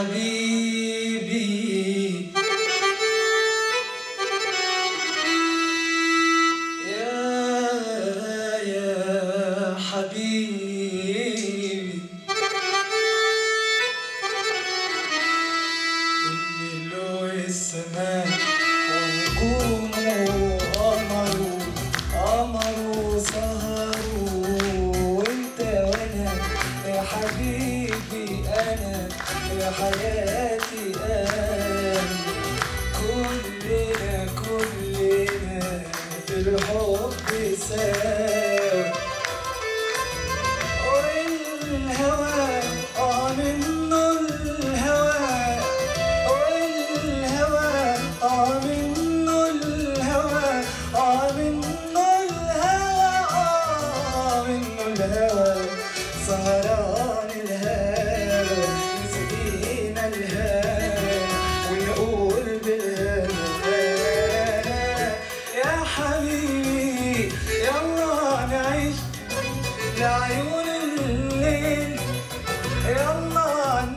حبيبي يا حبيبي اللي له السماء ونجومه قمره سهره وانت وانا يا حبيبي انا يا حياتي انا كلنا في الحب سوا والهوى سهران الهوى نسقينا الهوى ونقول بالهوى يا حبيبي يلا نعيش لعيون الليل يلا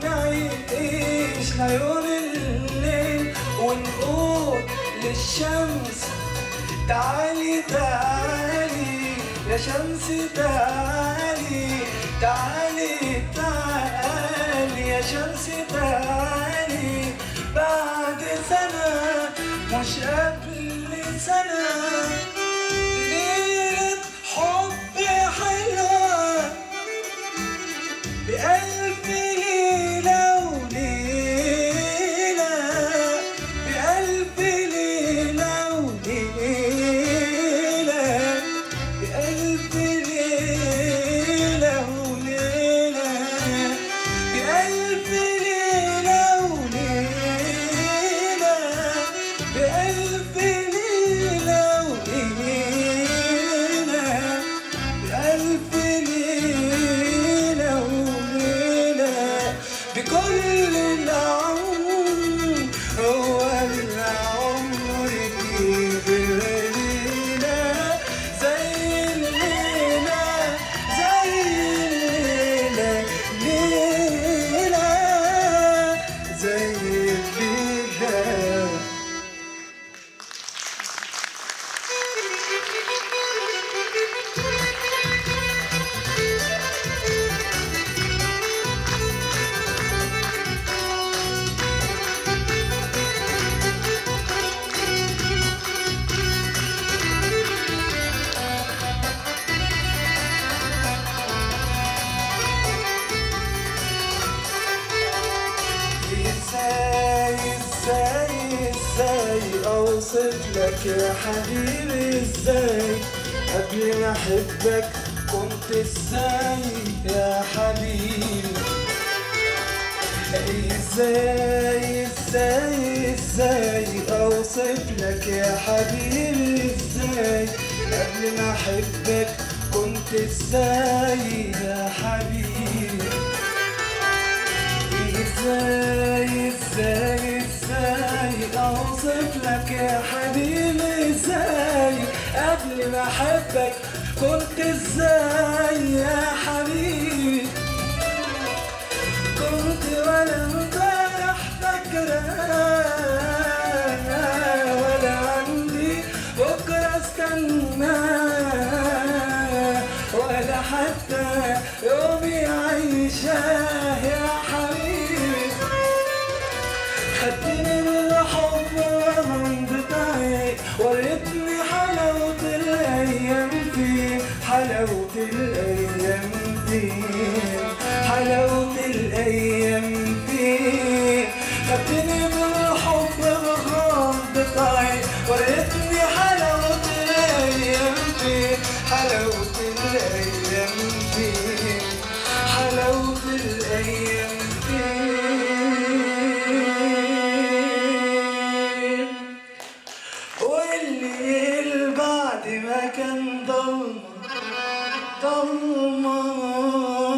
نعيش لعيون الليل ونقول للشمس تعالي تعالي يا شمس تعالي تعالي تعالي يا شمس تعالي بعد سنة مش قبل سنة ليلة حب حلوة بألف ليلة وليلة بألف ليلة وليلة بألف ليلة ازاي اوصف لك يا حبيبي ازاي قبل ما احبك كنت ازاي يا حبيبي ازاي اوصف لك يا حبيبي ازاي قبل ما احبك كنت ازاي يا حبيبي ازاي اوصف لك يا حبيبي ازاي قبل ما احبك كنت ازاي يا حبيبي كنت ولا امبارح فاكراه ولا عندي بكره استناه ولا حتى يومي عايشاه يا حبيبي خدتني بالحب ومن بتاعي وريتني حلاوة الأيام دي حلاوة الأيام دي حلاوة الأيام دي خدتني بالحب ومن بتاعي وريتني حلاوة الأيام دي حلاوة الأيام دي حلاوة الأيام دي بعد ما كان ضلمة